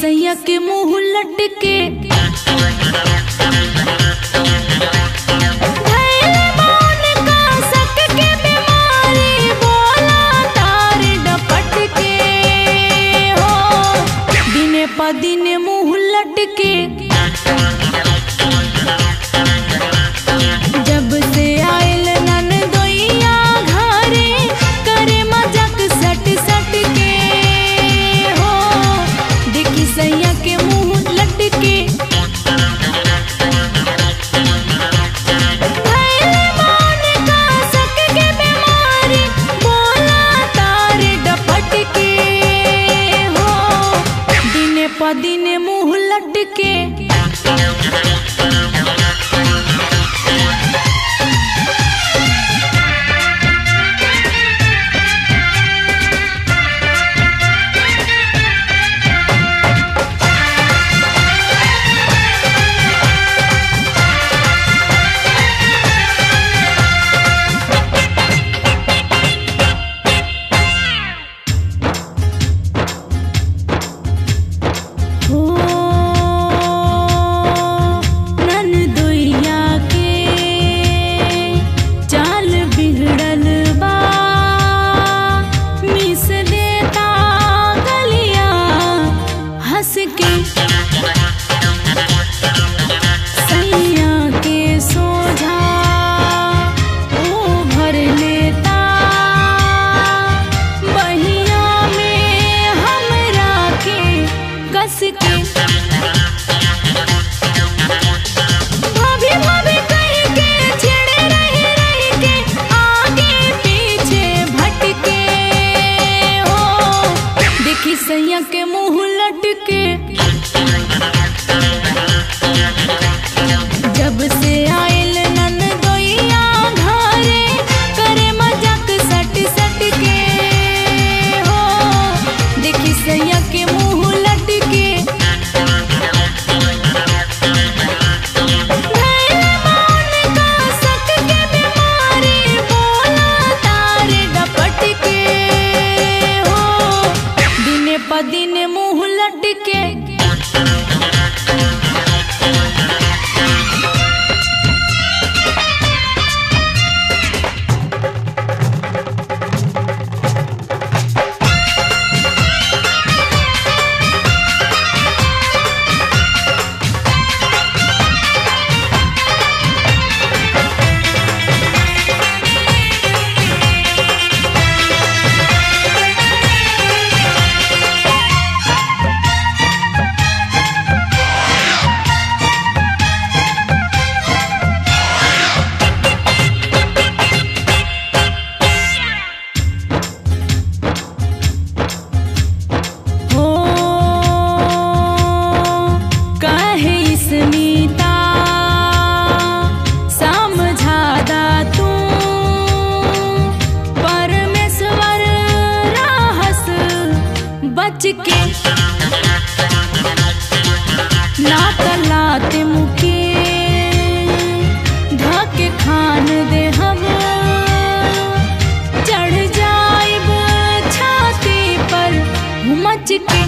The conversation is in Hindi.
सैया के मुँह लटके दिने पे दिन मुँह लटके। जब से आयल ननदोइया घरे करे मजाक सट सट के हो, देखी सैया के मुँह लटके। दिन मुँह लटके। सैया के सोझा ओ भर लेता बहिया में हमरा के कस के। सैया के मुँह लटके। जब से आयल ननदोइया घरे करे मजाक सट सट के हो, देखी सैया के मुँह लटके। दिन मुँह लटके। नीता समझा दा तू परमेश्वर रहस बच के। लात लात मुके धके खान दे हम, चढ़ जाए छाती पर मच के।